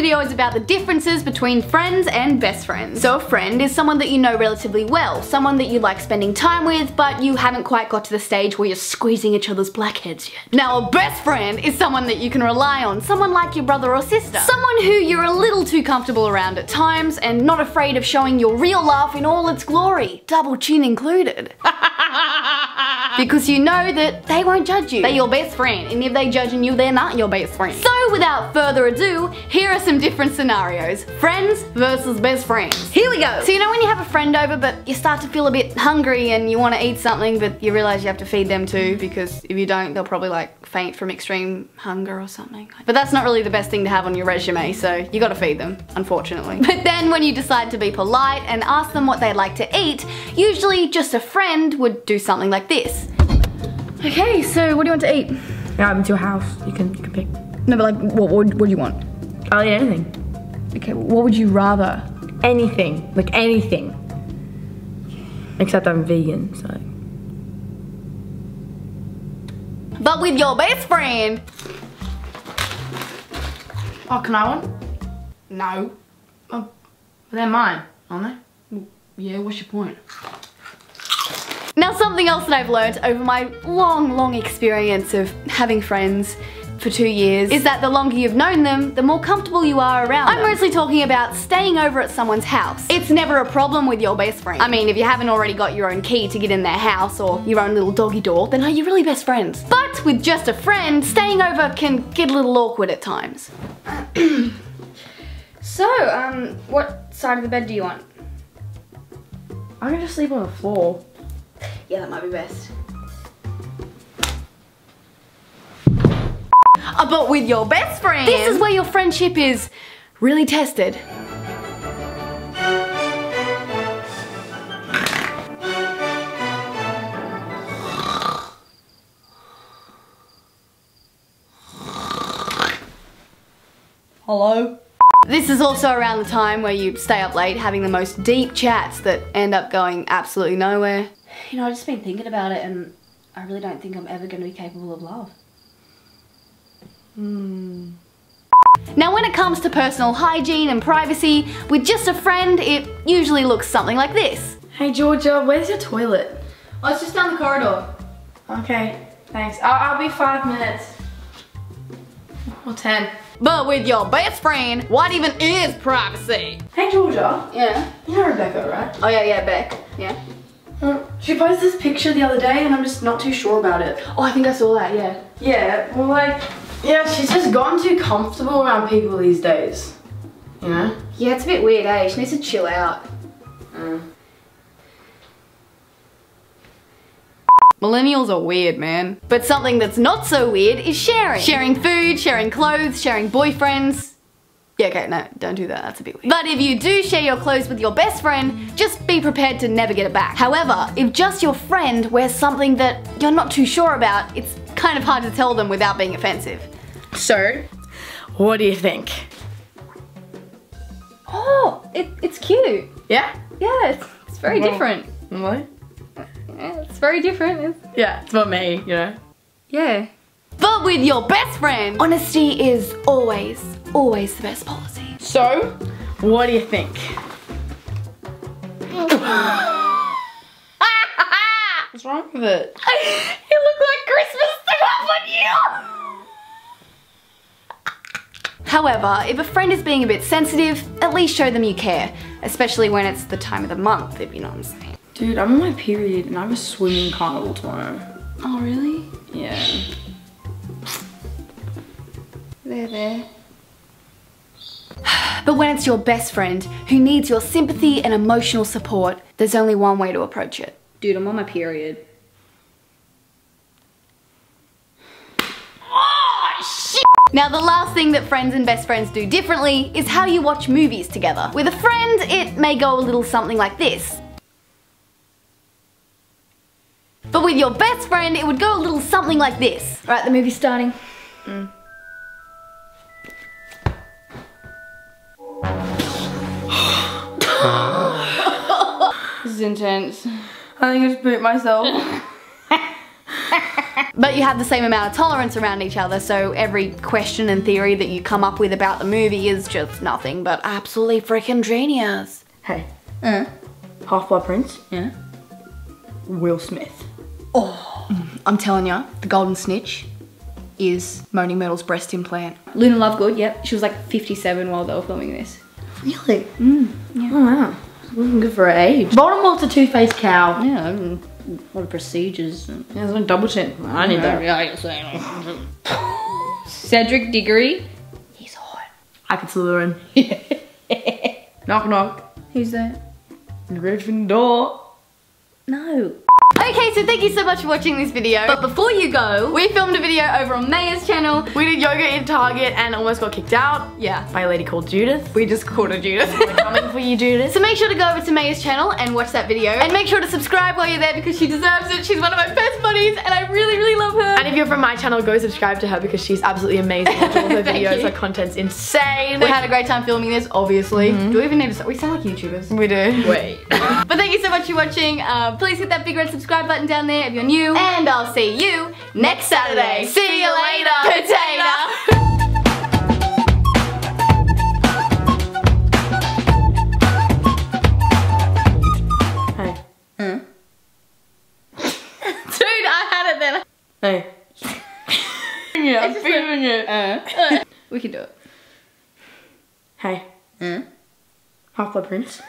video is about the differences between friends and best friends. So a friend is someone that you know relatively well, someone that you like spending time with, but you haven't quite got to the stage where you're squeezing each other's blackheads yet. Now a best friend is someone that you can rely on, someone like your brother or sister, someone who you're a little too comfortable around at times and not afraid of showing your real laugh in all its glory, double chin included. Because you know that they won't judge you. They're your best friend, and if they judge you, they're not your best friend. So without further ado, here are some different scenarios. Friends versus best friends. Here we go. So you know when you have a friend over but you start to feel a bit hungry and you want to eat something but you realise you have to feed them too, because if you don't they'll probably like faint from extreme hunger or something. But that's not really the best thing to have on your resume, so you gotta feed them, unfortunately. But then when you decide to be polite and ask them what they like to eat, usually just a friend would do something like this. Okay, so what do you want to eat? Yeah, I'm to your house. You can pick. No, but like, what do you want? I'll eat anything. Okay, what would you rather? Anything, like anything. Except I'm vegan, so. But with your best friend. Oh, can I one? No. Oh, they're mine, aren't they? Yeah, what's your point? Now something else that I've learnt over my long experience of having friends for 2 years is that the longer you've known them, the more comfortable you are around them. I'm mostly talking about staying over at someone's house. It's never a problem with your best friend. I mean, if you haven't already got your own key to get in their house or your own little doggy door, then are you really best friends? But with just a friend, staying over can get a little awkward at times. So, what side of the bed do you want? I'm gonna just sleep on the floor. Yeah, that might be best. But with your best friend, this is where your friendship is really tested. Hello? This is also around the time where you stay up late having the most deep chats that end up going absolutely nowhere. You know, I've just been thinking about it and I really don't think I'm ever going to be capable of love. Now when it comes to personal hygiene and privacy, with just a friend it usually looks something like this. Hey Georgia, where's your toilet? Oh, it's just down the corridor. Okay, thanks. I'll be 5 minutes. Or 10. But with your best friend, what even is privacy? Hey Georgia. Yeah? You know Rebecca, right? Oh yeah, Beck. Yeah. She posted this picture the other day and I'm just not too sure about it. Oh, I think I saw that, yeah. Yeah, well like, yeah, she's just gotten too comfortable around people these days, you know? Yeah, it's a bit weird, eh? She needs to chill out. Millennials are weird, man. But something that's not so weird is sharing. Sharing food, sharing clothes, sharing boyfriends. Yeah, okay, no, don't do that, that's a bit weird. But if you do share your clothes with your best friend, just be prepared to never get it back. However, if just your friend wears something that you're not too sure about, it's kind of hard to tell them without being offensive. So, what do you think? Oh, it's cute. Yeah? Yeah, it's very different. What? Yeah, it's very different. Yeah, it's for me, you know? Yeah. But with your best friend, honesty is always the best policy. So, what do you think? What's wrong with it? It looked like Christmas stuff on you! However, if a friend is being a bit sensitive, at least show them you care. Especially when it's the time of the month, if you know what I'm saying. Dude, I'm on my period and I have a swimming carnival tomorrow. Oh, really? Yeah. There. But when it's your best friend who needs your sympathy and emotional support, there's only one way to approach it. Dude, I'm on my period. Now the last thing that friends and best friends do differently is how you watch movies together. With a friend, it may go a little something like this. But with your best friend, it would go a little something like this. Right, the movie's starting. This is intense. I think I just pooped myself. But you have the same amount of tolerance around each other, so every question and theory that you come up with about the movie is just nothing but absolutely freaking genius. Hey. Half-Blood Prince. Yeah. Will Smith. Oh. I'm telling you, the Golden Snitch is Moaning Myrtle's breast implant. Luna Lovegood, yep. She was like 57 while they were filming this. Really? Mm. Yeah. Oh wow. Looking good for her age. Voldemort's a two-faced cow. Yeah. A lot of procedures. Yeah, there's no double chin. I need that. Yeah. Cedric Diggory. He's hot. I could Slytherin. Knock knock. Who's that? Gryffindor. No. Okay, so thank you so much for watching this video. But before you go, we filmed a video over on Maya's channel. We did yoga in Target and almost got kicked out. Yeah. By a lady called Judith. We just called her Judith. We're coming for you, Judith. So make sure to go over to Maya's channel and watch that video. And make sure to subscribe while you're there because she deserves it. She's one of my best buddies and I really, really love her. And if you're from my channel, go subscribe to her because she's absolutely amazing. Watch all her videos. Her content's insane. We had a great time filming this, obviously. Do we even need to... We sound like YouTubers. We do. Wait. But thank you so much for watching. Please hit that big red subscribe button down there if you're new, and I'll see you next Saturday. See you later, potato. Hey. Dude, I had it then. Hey. Yeah, I'm feeling it. We can do it. Hey. Half-Blood Prince.